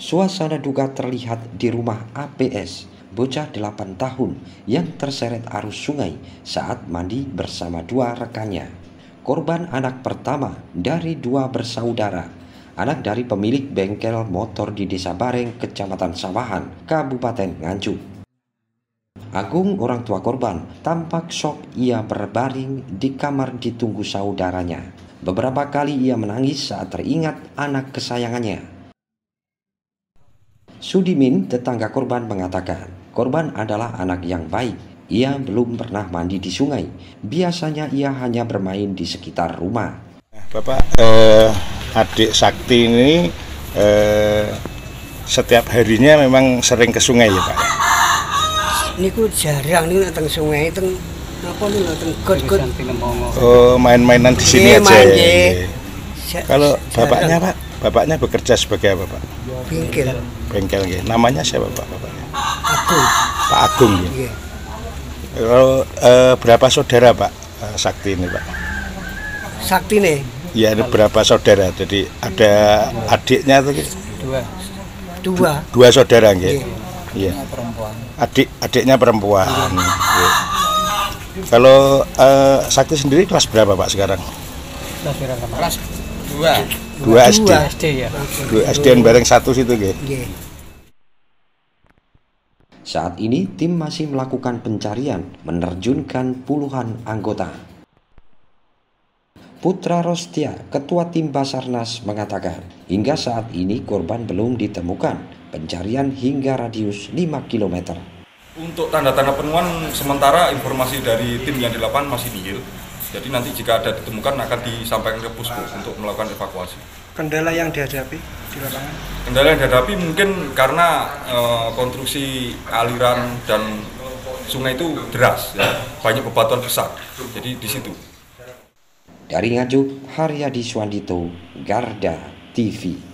Suasana duka terlihat di rumah APS, bocah 8 tahun yang terseret arus sungai saat mandi bersama dua rekannya. Korban anak pertama dari dua bersaudara, anak dari pemilik bengkel motor di Desa Bareng, Kecamatan Sawahan, Kabupaten Nganjuk. Agung, orang tua korban, tampak syok. Ia berbaring di kamar ditunggu saudaranya. Beberapa kali ia menangis saat teringat anak kesayangannya. Sudimin, tetangga korban, mengatakan korban adalah anak yang baik. Ia belum pernah mandi di sungai. Biasanya ia hanya bermain di sekitar rumah. Bapak, adik Sakti ini setiap harinya memang sering ke sungai ya Pak? Niku jarang nih datang sungai itu, apa nih datang got-got. Oh, main-mainan di sini aja. Ya. Kalau bapaknya Pak, bapaknya bekerja sebagai apa Pak? Bengkel. Bengkel ya. Namanya siapa Pak bapaknya? Agung. Pak Agung ya. Iya. Kalau berapa saudara Pak Sakti ini Pak? Sakti nih? Iya, ada berapa saudara? Jadi ada adiknya tuh? Dua saudara gitu. Iya. Adiknya perempuan. Ya. Kalau Sakti sendiri kelas berapa Pak sekarang? Kelas 2. 2 SD. 2 SD ya. 2 SD bareng satu situ nggih. Nggih. Saat ini tim masih melakukan pencarian menerjunkan puluhan anggota. Putra Rostia, Ketua Tim Basarnas, mengatakan hingga saat ini korban belum ditemukan. Pencarian hingga radius 5 km. Untuk tanda-tanda penemuan sementara informasi dari tim yang di lapangan masih nihil. Jadi nanti jika ada ditemukan akan disampaikan ke posko untuk melakukan evakuasi. Kendala yang dihadapi di lapangan? Kendala yang dihadapi mungkin karena konstruksi aliran dan sungai itu deras, ya. Banyak bebatuan besar. Jadi di situ. Dari Nganjuk, Haryadi Swandito, Garda TV.